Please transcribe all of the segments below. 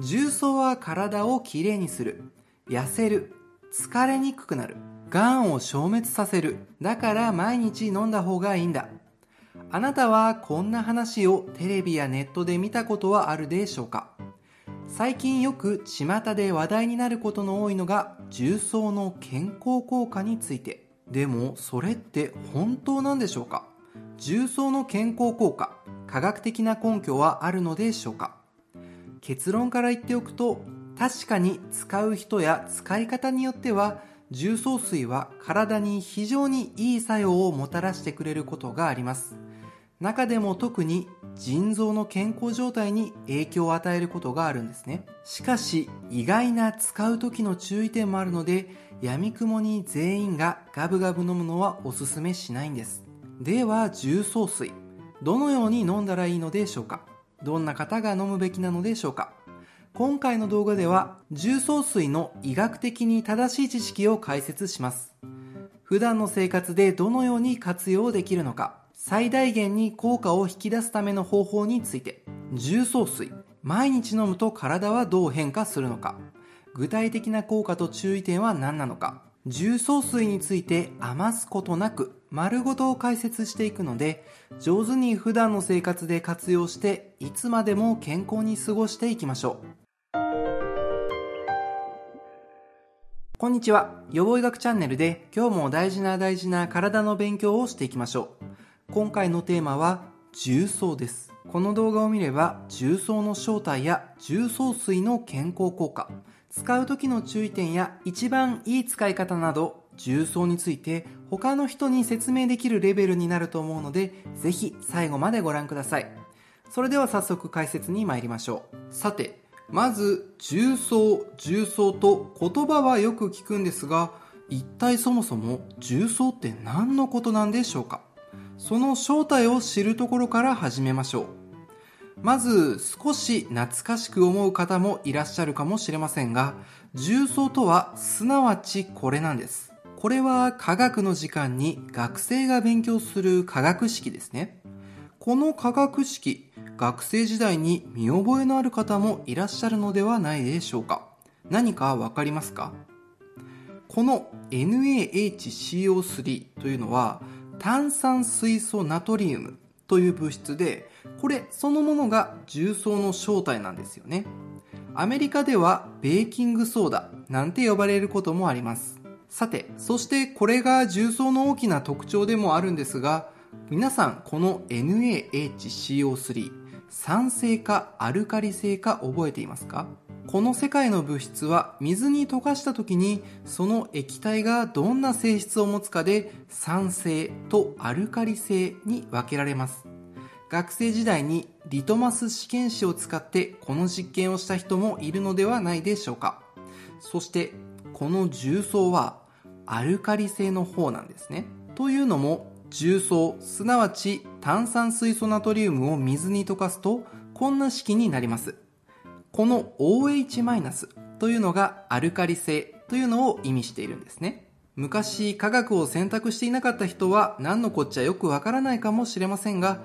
重曹は体をきれいにする、痩せる、疲れにくくなる、がんを消滅させる。だから毎日飲んだ方がいいんだ。あなたはこんな話をテレビやネットで見たことはあるでしょうか？最近よく巷で話題になることの多いのが重曹の健康効果について。でもそれって本当なんでしょうか？重曹の健康効果、科学的な根拠はあるのでしょうか？結論から言っておくと、確かに使う人や使い方によっては重曹水は体に非常にいい作用をもたらしてくれることがあります。中でも特に腎臓の健康状態に影響を与えることがあるんですね。しかし意外な使う時の注意点もあるので、闇雲に全員がガブガブ飲むのはおすすめしないんです。では重曹水、どのように飲んだらいいのでしょうか？どんな方が飲むべきなのでしょうか？今回の動画では重曹水の医学的に正しい知識を解説します。普段の生活でどのように活用できるのか、最大限に効果を引き出すための方法について、重曹水、毎日飲むと体はどう変化するのか、具体的な効果と注意点は何なのか、重曹水について余すことなく丸ごと解説していくので、上手に普段の生活で活用していつまでも健康に過ごしていきましょう。こんにちは。予防医学チャンネルで今日も大事な体の勉強をしていきましょう。今回のテーマは重曹です。この動画を見れば重曹の正体や重曹水の健康効果、使う時の注意点や一番いい使い方など、重曹について他の人に説明できるレベルになると思うので、ぜひ最後までご覧ください。それでは早速解説に参りましょう。さて、まず重曹と言葉はよく聞くんですが、一体そもそも重曹って何のことなんでしょうか？その正体を知るところから始めましょう。まず少し懐かしく思う方もいらっしゃるかもしれませんが、重曹とはすなわちこれなんです。これは科学の時間に学生が勉強する科学式ですね。この科学式、学生時代に見覚えのある方もいらっしゃるのではないでしょうか？何かわかりますか？この NaHCO3 というのは炭酸水素ナトリウムという物質で、これそのものが重曹の正体なんですよね。アメリカではベーキングソーダなんて呼ばれることもあります。さて、そしてこれが重曹の大きな特徴でもあるんですが、皆さんこの NaHCO3、 酸性かアルカリ性か覚えていますか？この世界の物質は水に溶かした時にその液体がどんな性質を持つかで、酸性とアルカリ性に分けられます。学生時代にリトマス試験紙を使ってこの実験をした人もいるのではないでしょうか。そしてこの重曹はアルカリ性の方なんですね。というのも重曹、すなわち炭酸水素ナトリウムを水に溶かすとこんな式になります。この OH- というのがアルカリ性というのを意味しているんですね。昔科学を選択していなかった人は何のこっちゃよくわからないかもしれませんが、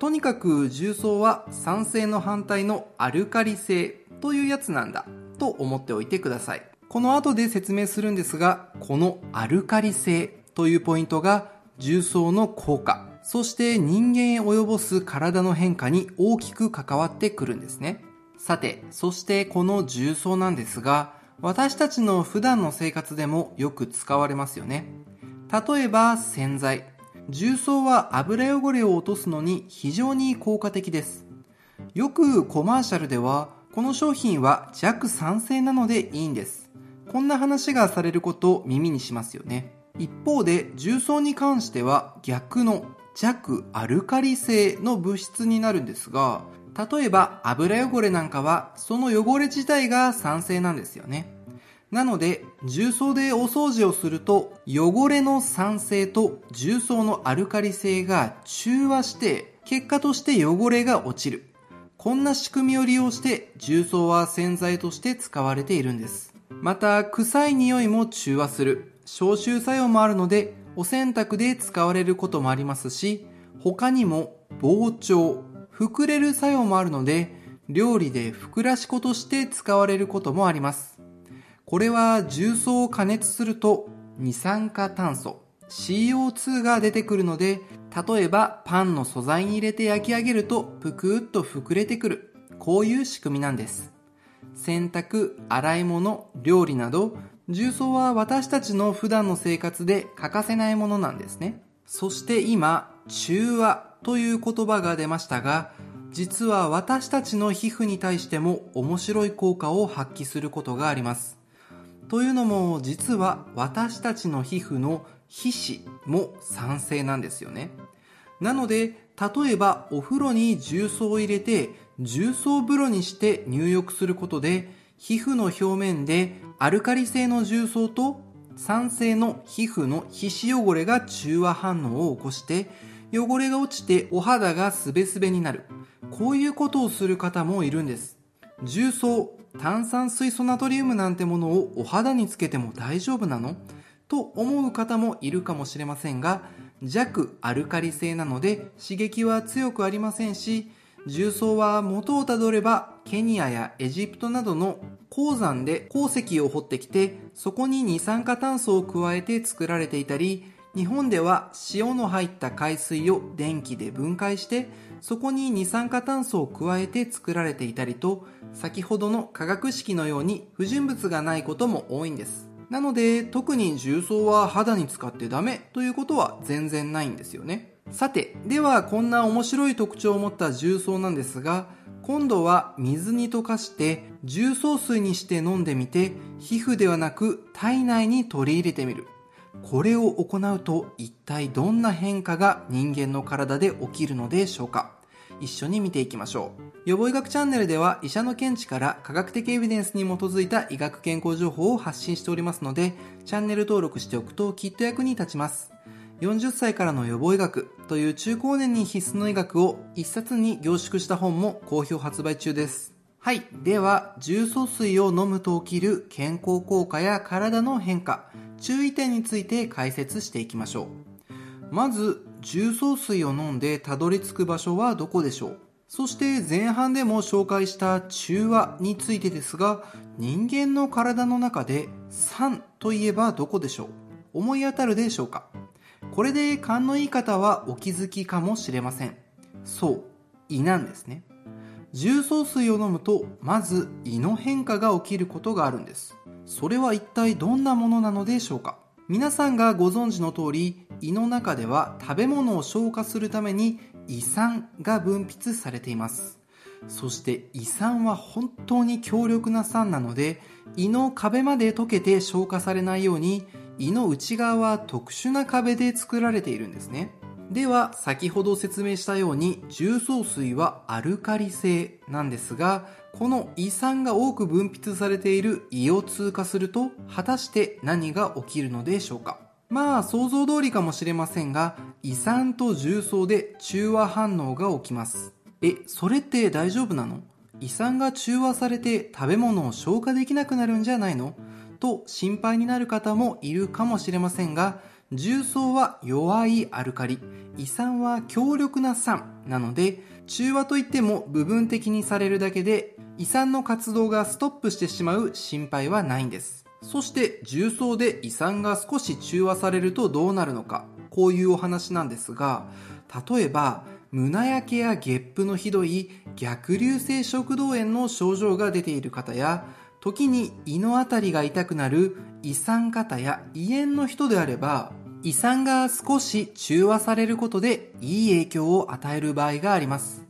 とにかく重曹は酸性の反対のアルカリ性というやつなんだと思っておいてください。この後で説明するんですが、このアルカリ性というポイントが重曹の効果、そして人間へ及ぼす体の変化に大きく関わってくるんですね。さて、そしてこの重曹なんですが、私たちの普段の生活でもよく使われますよね。例えば洗剤。重曹は油汚れを落とすのに非常に効果的です。よくコマーシャルでは、この商品は弱酸性なのでいいんです。こんな話がされることを耳にしますよね。一方で重曹に関しては逆の弱アルカリ性の物質になるんですが、例えば油汚れなんかはその汚れ自体が酸性なんですよね。なので重曹でお掃除をすると、汚れの酸性と重曹のアルカリ性が中和して、結果として汚れが落ちる。こんな仕組みを利用して重曹は洗剤として使われているんです。また臭い匂いも中和する消臭作用もあるので、お洗濯で使われることもありますし、他にも膨張、膨れる作用もあるので、料理でふくらし粉として使われることもあります。これは重曹を加熱すると二酸化炭素 CO2 が出てくるので、例えばパンの素材に入れて焼き上げるとぷくっと膨れてくる、こういう仕組みなんです。洗濯、洗い物、料理など重曹は私たちの普段の生活で欠かせないものなんですね。そして今、中和という言葉が出ましたが、実は私たちの皮膚に対しても面白い効果を発揮することがあります。というのも、実は私たちの皮膚の皮脂も酸性なんですよね。なので、例えばお風呂に重曹を入れて重曹風呂にして入浴することで、皮膚の表面でアルカリ性の重曹と酸性の皮膚の皮脂汚れが中和反応を起こして汚れが落ちてお肌がすべすべになる、こういうことをする方もいるんです。重曹、炭酸水素ナトリウムなんてものをお肌につけても大丈夫なのと思う方もいるかもしれませんが、弱アルカリ性なので刺激は強くありませんし、重曹は元をたどればケニアやエジプトなどの鉱山で鉱石を掘ってきて、そこに二酸化炭素を加えて作られていたり、日本では塩の入った海水を電気で分解してそこに二酸化炭素を加えて作られていたりと、先ほどの化学式のように不純物がないことも多いんです。なので特に重曹は肌に使ってダメということは全然ないんですよね。さて、ではこんな面白い特徴を持った重曹なんですが、今度は水に溶かして重曹水にして飲んでみて、皮膚ではなく体内に取り入れてみる。これを行うと一体どんな変化が人間の体で起きるのでしょうか。一緒に見ていきましょう。予防医学チャンネルでは医者の見地から科学的エビデンスに基づいた医学健康情報を発信しておりますので、チャンネル登録しておくときっと役に立ちます。40歳からの予防医学という中高年に必須の医学を一冊に凝縮した本も好評発売中です。はい。では、重曹水を飲むと起きる健康効果や体の変化、注意点について解説していきましょう。まず、重曹水を飲んでたどり着く場所はどこでしょう？そして前半でも紹介した中和についてですが、人間の体の中で酸といえばどこでしょう？思い当たるでしょうか？これで勘のいい方はお気づきかもしれません。そう、胃なんですね。重曹水を飲むとまず胃の変化が起きることがあるんです。それは一体どんなものなのでしょうか。皆さんがご存知の通り、胃の中では食べ物を消化するために胃酸が分泌されています。そして胃酸は本当に強力な酸なので、胃の壁まで溶けて消化されないように胃の内側は特殊な壁で作られているんですね。では、先ほど説明したように重曹水はアルカリ性なんですが、この胃酸が多く分泌されている胃を通過すると果たして何が起きるのでしょうか。まあ想像通りかもしれませんが、胃酸と重曹で中和反応が起きます。それって大丈夫なの？胃酸が中和されて食べ物を消化できなくなるんじゃないの？と心配になる方もいるかもしれませんが、重曹は弱いアルカリ、胃酸は強力な酸なので、中和といっても部分的にされるだけで胃酸の活動がストップしてしまう心配はないんです。そして重曹で胃酸が少し中和されるとどうなるのか、こういうお話なんですが、例えば胸焼けやゲップのひどい逆流性食道炎の症状が出ている方や、時に胃のあたりが痛くなる胃酸過多や胃炎の人であれば、胃酸が少し中和されることでいい影響を与える場合があります。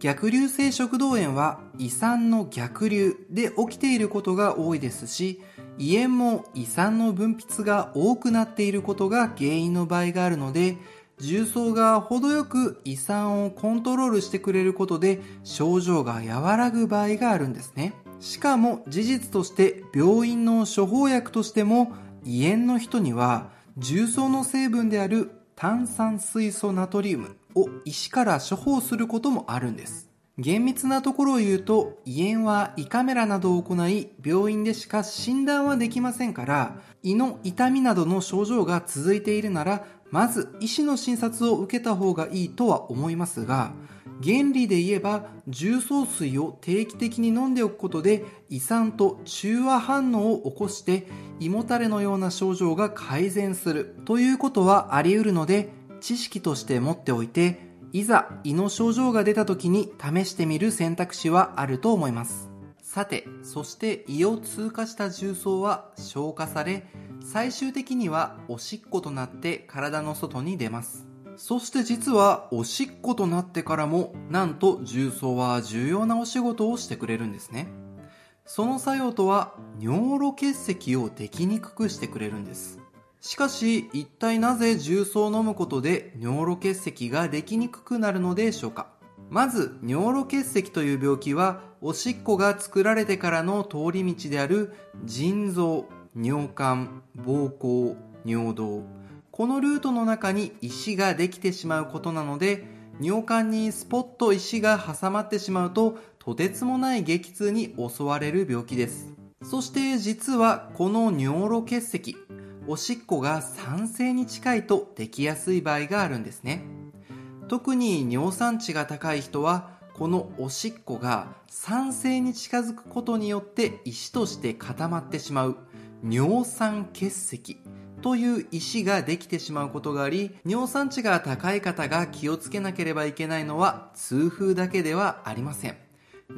逆流性食道炎は胃酸の逆流で起きていることが多いですし、胃炎も胃酸の分泌が多くなっていることが原因の場合があるので、重曹が程よく胃酸をコントロールしてくれることで症状が和らぐ場合があるんですね。しかも事実として病院の処方薬としても、胃炎の人には重曹の成分である炭酸水素ナトリウムを医師から処方することもあるんです。厳密なところを言うと、胃炎は胃カメラなどを行い病院でしか診断はできませんから、胃の痛みなどの症状が続いているならまず医師の診察を受けた方がいいとは思いますが、原理で言えば重曹水を定期的に飲んでおくことで胃酸と中和反応を起こして胃もたれのような症状が改善するということはあり得るので、知識として持っておいて、いざ胃の症状が出た時に試してみる選択肢はあると思います。さて、そして胃を通過した重曹は消化され、最終的にはおしっことなって体の外に出ます。そして実はおしっことなってからも、なんと重曹は重要なお仕事をしてくれるんですね。その作用とは、尿路結石をできにくくしてくれるんです。しかし、一体なぜ重曹を飲むことで尿路結石ができにくくなるのでしょうか。まず、尿路結石という病気は、おしっこが作られてからの通り道である腎臓、尿管、膀胱、尿道、このルートの中に石ができてしまうことなので、尿管にスポッと石が挟まってしまうと、とてつもない激痛に襲われる病気です。そして実はこの尿路結石、おしっこが酸性に近いとできやすい場合があるんですね。特に尿酸値が高い人は、このおしっこが酸性に近づくことによって石として固まってしまう尿酸結石という石ができてしまうことがあり、尿酸値が高い方が気をつけなければいけないのは痛風だけではありません。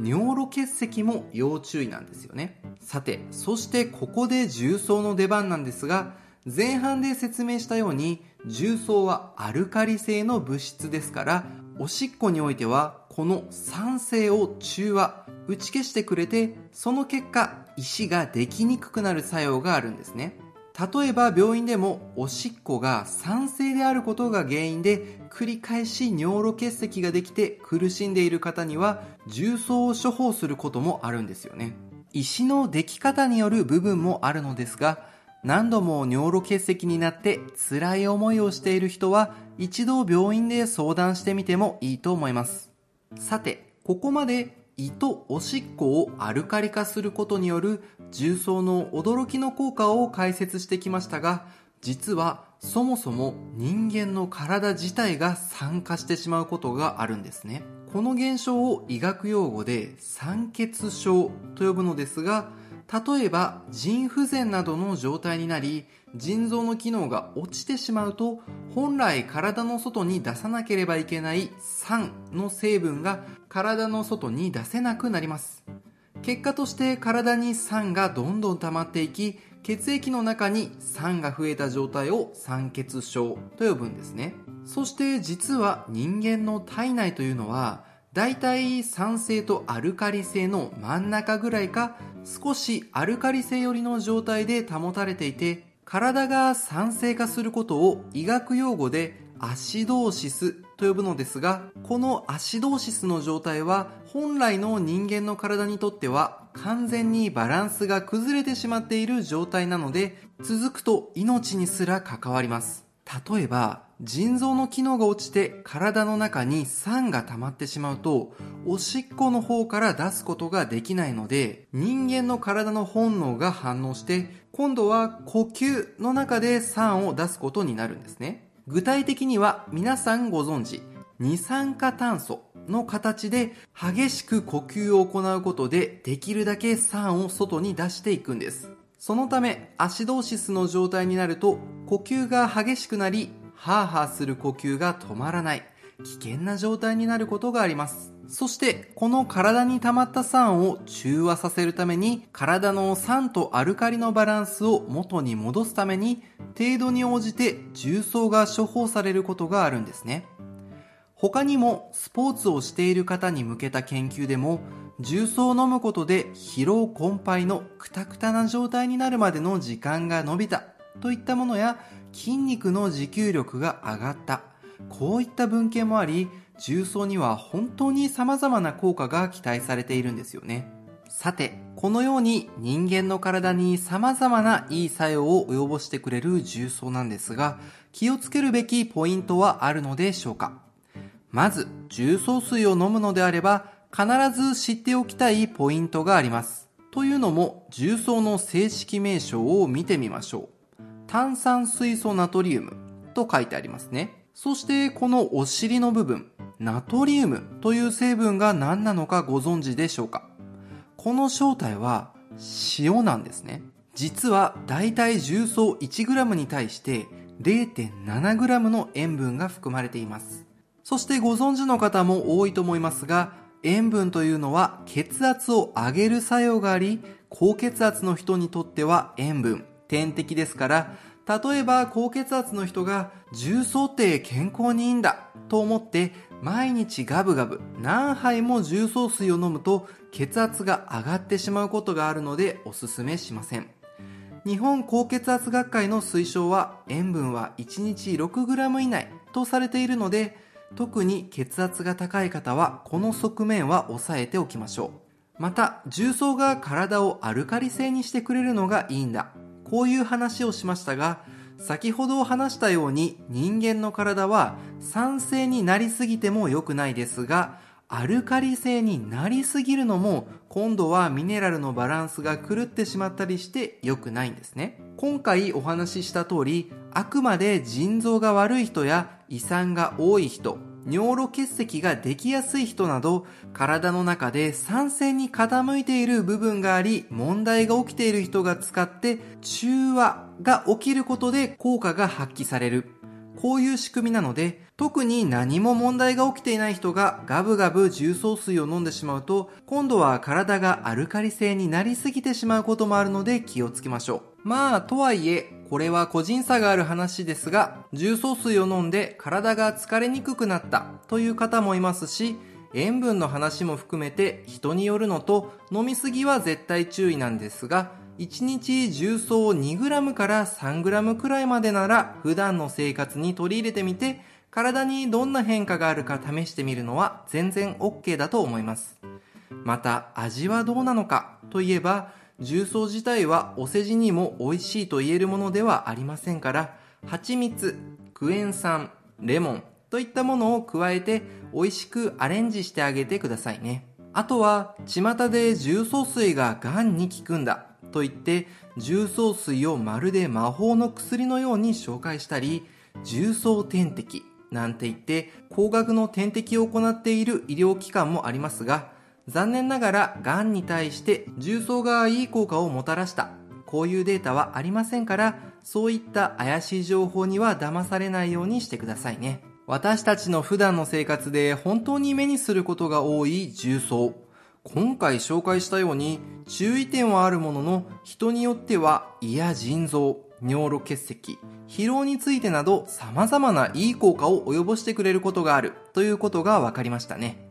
尿路結石も要注意なんですよね。さて、そしてここで重曹の出番なんですが、前半で説明したように重曹はアルカリ性の物質ですから、おしっこにおいてはこの酸性を中和、打ち消してくれて、その結果石ができにくくなる作用があるんですね。例えば病院でも、おしっこが酸性であることが原因で繰り返し尿路結石ができて苦しんでいる方には、重曹を処方することもあるんですよね。石のでき方による部分もあるのですが、何度も尿路結石になって辛い思いをしている人は、一度病院で相談してみてもいいと思います。さて、ここまで胃とおしっこをアルカリ化することによる重曹の驚きの効果を解説してきましたが、実はそもそも人間の体自体が酸化してしまうことがあるんですね。この現象を医学用語で酸欠症と呼ぶのですが、例えば腎不全などの状態になり、腎臓の機能が落ちてしまうと、本来体の外に出さなければいけない酸の成分が体の外に出せなくなります。結果として体に酸がどんどん溜まっていき、血液の中に酸が増えた状態を酸欠症と呼ぶんですね。そして実は人間の体内というのは、だいたい酸性とアルカリ性の真ん中ぐらいか、少しアルカリ性寄りの状態で保たれていて、体が酸性化することを医学用語でアシドーシスと呼ぶのですが、このアシドーシスの状態は、本来の人間の体にとっては完全にバランスが崩れてしまっている状態なので、続くと命にすら関わります。例えば腎臓の機能が落ちて体の中に酸が溜まってしまうと、おしっこの方から出すことができないので、人間の体の本能が反応して、今度は呼吸の中で酸を出すことになるんですね。具体的には、皆さんご存知、二酸化炭素の形で激しく呼吸を行うことで、できるだけ酸を外に出していくんです。そのためアシドーシスの状態になると、呼吸が激しくなり、ハーハーする呼吸が止まらない、危険な状態になることがあります。そしてこの体に溜まった酸を中和させるために、体の酸とアルカリのバランスを元に戻すために、程度に応じて重曹が処方されることがあるんですね。他にもスポーツをしている方に向けた研究でも、重曹を飲むことで疲労困憊のクタクタな状態になるまでの時間が伸びたといったものや、筋肉の持久力が上がった、こういった文献もあり、重曹には本当に様々な効果が期待されているんですよね。さて、このように人間の体に様々ないい作用を及ぼしてくれる重曹なんですが、気をつけるべきポイントはあるのでしょうか。まず、重曹水を飲むのであれば、必ず知っておきたいポイントがあります。というのも、重曹の正式名称を見てみましょう。炭酸水素ナトリウムと書いてありますね。そしてこのお尻の部分、ナトリウムという成分が何なのかご存知でしょうか。この正体は塩なんですね。実はだいたい重曹 1g に対して 0.7g の塩分が含まれています。そしてご存知の方も多いと思いますが、塩分というのは血圧を上げる作用があり、高血圧の人にとっては塩分天敵ですから、例えば高血圧の人が重曹って健康にいいんだと思って毎日ガブガブ何杯も重曹水を飲むと血圧が上がってしまうことがあるのでおすすめしません。日本高血圧学会の推奨は塩分は1日 6g 以内とされているので、特に血圧が高い方はこの側面は抑えておきましょう。また重曹が体をアルカリ性にしてくれるのがいいんだ、こういう話をしましたが、先ほど話したように人間の体は酸性になりすぎても良くないですが、アルカリ性になりすぎるのも今度はミネラルのバランスが狂ってしまったりして良くないんですね。今回お話しした通り、あくまで腎臓が悪い人や胃酸が多い人、尿路結石ができやすい人など、体の中で酸性に傾いている部分があり問題が起きている人が使って中和が起きることで効果が発揮される、こういう仕組みなので、特に何も問題が起きていない人がガブガブ重曹水を飲んでしまうと、今度は体がアルカリ性になりすぎてしまうこともあるので気をつけましょう。まあとはいえこれは個人差がある話ですが、重曹水を飲んで体が疲れにくくなったという方もいますし、塩分の話も含めて人によるのと、飲みすぎは絶対注意なんですが、1日重曹を 2g から 3g くらいまでなら普段の生活に取り入れてみて、体にどんな変化があるか試してみるのは全然 OK だと思います。また味はどうなのかといえば、重曹自体はお世辞にも美味しいと言えるものではありませんから、蜂蜜、クエン酸、レモンといったものを加えて美味しくアレンジしてあげてくださいね。あとは巷で重曹水ががんに効くんだと言って重曹水をまるで魔法の薬のように紹介したり、重曹点滴なんて言って高額の点滴を行っている医療機関もありますが、残念ながらがんに対して重曹がいい効果をもたらした、こういうデータはありませんから、そういった怪しい情報には騙されないようにしてくださいね。私たちの普段の生活で本当に目にすることが多い重曹、今回紹介したように注意点はあるものの、人によっては胃や腎臓、尿路結石、疲労についてなど様々ないい効果を及ぼしてくれることがあるということが分かりましたね。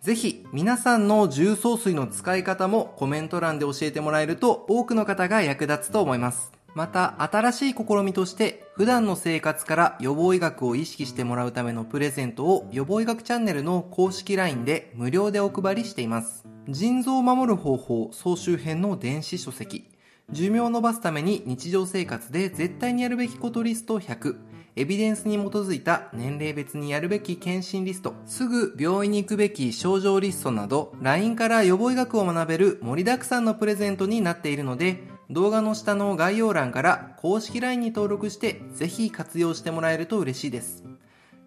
ぜひ皆さんの重曹水の使い方もコメント欄で教えてもらえると多くの方が役立つと思います。また新しい試みとして普段の生活から予防医学を意識してもらうためのプレゼントを予防医学チャンネルの公式 LINE で無料でお配りしています。腎臓を守る方法総集編の電子書籍、寿命を伸ばすために日常生活で絶対にやるべきことリスト100、エビデンスに基づいた年齢別にやるべき検診リスト、すぐ病院に行くべき症状リストなど LINE から予防医学を学べる盛りだくさんのプレゼントになっているので、動画の下の概要欄から公式 LINE に登録してぜひ活用してもらえると嬉しいです。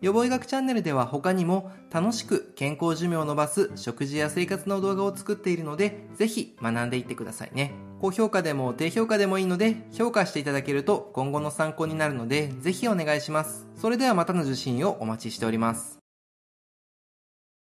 予防医学チャンネルでは他にも楽しく健康寿命を伸ばす食事や生活の動画を作っているので、ぜひ学んでいってくださいね。高評価でも低評価でもいいので評価していただけると今後の参考になるのでぜひお願いします。それではまたの受信をお待ちしております。